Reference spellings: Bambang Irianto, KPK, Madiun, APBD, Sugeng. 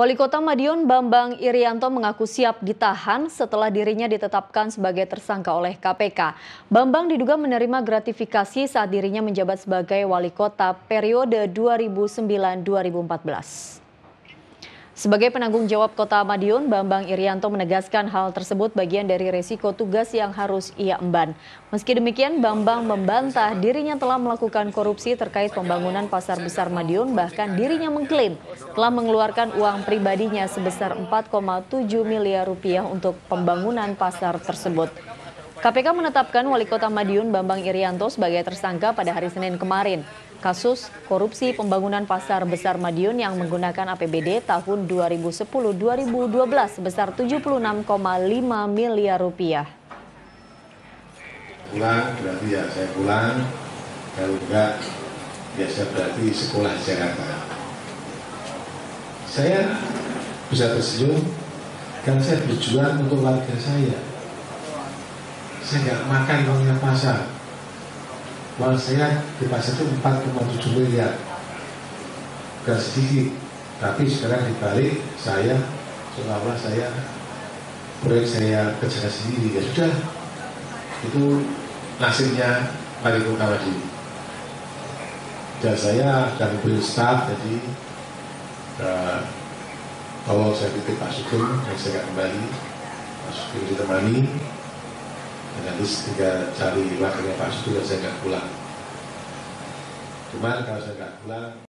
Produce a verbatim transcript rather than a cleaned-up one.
Wali Kota Madiun Bambang Irianto mengaku siap ditahan setelah dirinya ditetapkan sebagai tersangka oleh K P K. Bambang diduga menerima gratifikasi saat dirinya menjabat sebagai wali kota periode dua ribu sembilan sampai dua ribu empat belas. Sebagai penanggung jawab Kota Madiun, Bambang Irianto menegaskan hal tersebut bagian dari resiko tugas yang harus ia emban. Meski demikian, Bambang membantah dirinya telah melakukan korupsi terkait pembangunan pasar besar Madiun, bahkan dirinya mengklaim telah mengeluarkan uang pribadinya sebesar empat koma tujuh miliar rupiah untuk pembangunan pasar tersebut. K P K menetapkan Wali Kota Madiun Bambang Irianto sebagai tersangka pada hari Senin kemarin. Kasus korupsi pembangunan pasar besar Madiun yang menggunakan A P B D tahun dua ribu sepuluh sampai dua ribu dua belas sebesar tujuh puluh enam koma lima miliar rupiah. Pulang berarti ya saya pulang, kalau enggak ya saya berarti sekolah Jakarta. Saya bisa tersenyum karena saya berjuang untuk warga saya. Saya enggak makan uangnya pasar. Uang saya di pasar itu empat koma tujuh miliar, gak sedikit. Tapi sekarang dibalik saya, seolah-olah saya proyek saya kerjakan sendiri. Ya sudah, itu nasibnya Wali Kota Madiun. Dan saya dari beli staff, jadi uh, tolong saya titip Pak Sugeng, dan saya gak kembali. Pak Sugeng ditemani. Nanti tinggal cari wakilnya Pak Sugeng, saya nggak pulang. Cuman kalau saya nggak pulang